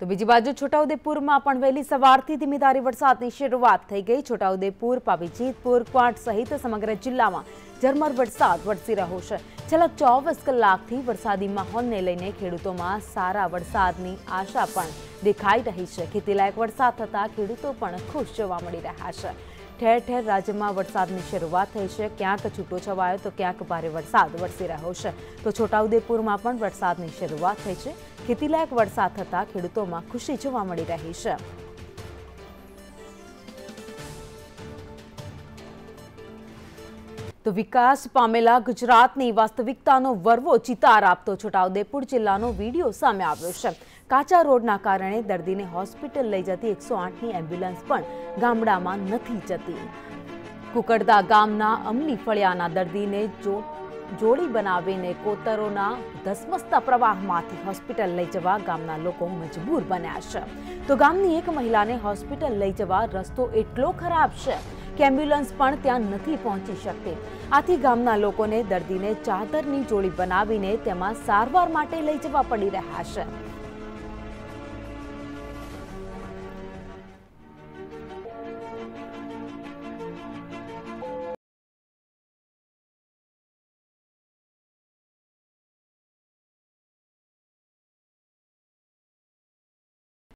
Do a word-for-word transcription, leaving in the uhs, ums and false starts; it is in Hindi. तो बीजी बाजु छोटाउदेपुर में पण वहेली सवारथी धीमीधारी वरसादनी शरूआत थई गई। छोटाउदेपुर, पापीजीतपुर, क्वांट सहित समग्र जिल्ला में झरमर वरसाद वरसी रह्यो छे। छेल्ला चौवीस कलाकथी वरसादी माहोल ने लईने खेडूतो में सारा वरसादनी आशा पण देखाई रही है। खेतीलायक वरसाद थता खेडूतो पण खुश जोवा मळी रह्या छे। ठेर ठेर राज्य में वरसादनी शुरुआत थई छे। क्यांक छूटो छवायो तो क्यांक भारे वरसाद वरसी रह्यो छे। तो छोटाउदेपुर में पण वरसादनी शुरुआत थई छे। खेतीलायक वरसाद थता खेडूतो में खुशी जोवा मळी रही है। तो विकास पामेला गुजरातनी वास्तविकतानो वर्वो चितार आपतो छोटाउदेपुर जिल्लानो वीडियो सामे आव्यो छे। काचा रोडना कारणे दर्दीने होस्पिटल लई जती एक सौ आठ नी एम्ब्युलन्स पण गामडामां नथी जती। कुकड़दा गामना अमली फळियाना दर्दीने जो जोड़ी बनावीने कोतरोना धसमसता प्रवाहमांथी होस्पिटल लई जवा गामना लोको मजबूर बन्या छे। तो गामनी एक महिलाने होस्पिटल लई जवा रस्तो एटलो खराब छे के एम्ब्युलन्स पण त्यां नथी पहोंची शके। आथी गामना लोकोने दर्दीने चादरनी जोड़ी बनावीने तेमां सारवार माटे लई जवा पड़ी रह्या छे।